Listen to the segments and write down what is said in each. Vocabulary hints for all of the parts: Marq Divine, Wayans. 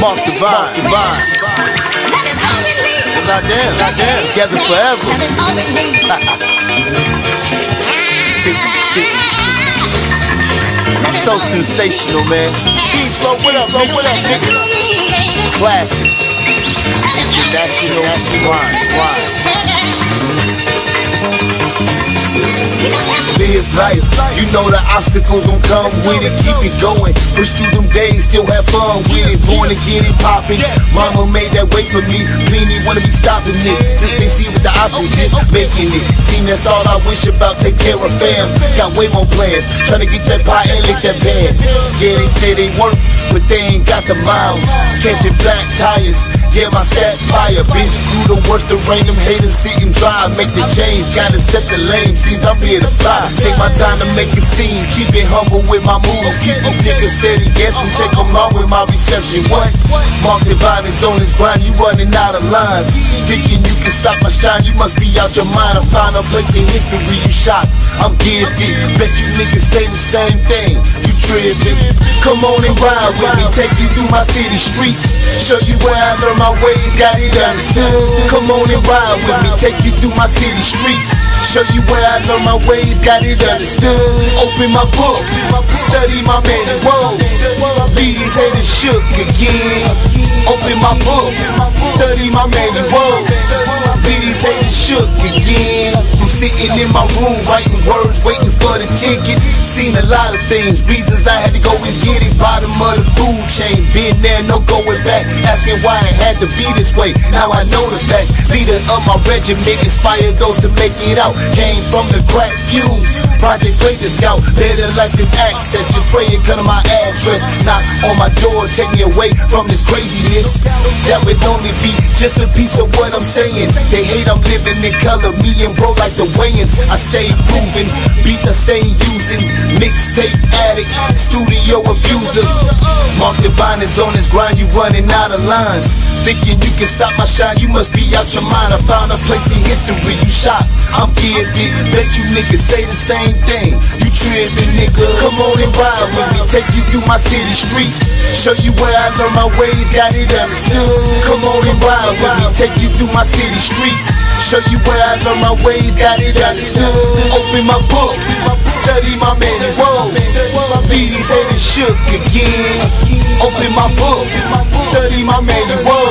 Marq Divine. Goddamn, together forever. So sensational, man. Flow, what up, bro? What up, nigga? Classics. International wine. Live life, you know the obstacles gon' come with it. Keep it going, push through them days, still have fun with it. Born again and poppin', mama made that way for me. Many wanna be stopping this, since they see what the options is. Making it, seen that's all I wish about. Take care of fam, got way more plans. Tryna get that pie and lick that band. Yeah, they say they work, but they ain't got the miles. Catching black tires, yeah, my stats fire. Been through the worst of rain, them haters sitting dry. Make the change, gotta set the lane. See, I'm here to fly. Take my time to make it seen, keep it humble with my moves. Keep these niggas steady guessing, take them long with my reception. What? Marq Divine is on his grind, you running out of lines. Thinking you can stop my shine, you must be out your mind. I found a place in history, you shocked, I'm gifted. Bet you niggas say the same thing, you tripping. Come on and ride with me, take you through my city streets. Show you where I learned my ways, got it understood. Come on and ride with me, take you through my city streets. Show you where I learned my ways, got it understood. Open my book, study my manual. Leave these haters shook again. Open my book, study my manual. Leave these haters shook again. I'm sitting in my room writing words, waiting for the ticket. Seen a lot of things, reasons I had to go and get it. Bottom of the food chain, been there, no going back. Asking why it had to be this way, now I know the facts. Leader of my regiment, inspired those to make it out. Came from the crack fuse, Project Later Scout. Better life is access, just pray and cut on my address. Knock on my door, take me away from this craziness. That would only be just a piece of what I'm saying. They hate I'm living in color, me and bro like the Wayans. I stay proving, beats I stay using. Mixtape addict, studio abuser. Marq Divine is on his grind, you running out of lines. Thinking you can stop my shine, you must be out your mind. I found a place in history, you shocked, I'm gifted. Bet you niggas say the same thing, you trippin', nigga. Come on and ride with me, take you through my city streets. Show you where I learned my ways, got it understood. Come on and ride with me, take you through my city streets. Show you where I learned my ways, got it understood. Open my book, study my manual. Leave these haters shook again. Open my book, study my manual.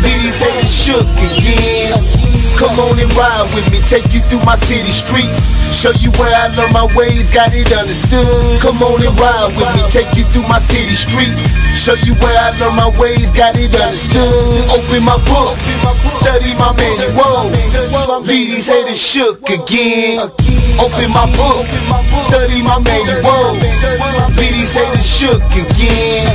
Leave these haters shook again. Come on and ride with me, take you through my city streets. Show you where I learned my ways, got it understood. Come on and ride with me, take you through my city streets. Show you where I learned my ways, got it understood. Open my book, study my manual. Leave these haters shook again. Open my book, study my manual. Leave these haters shook again.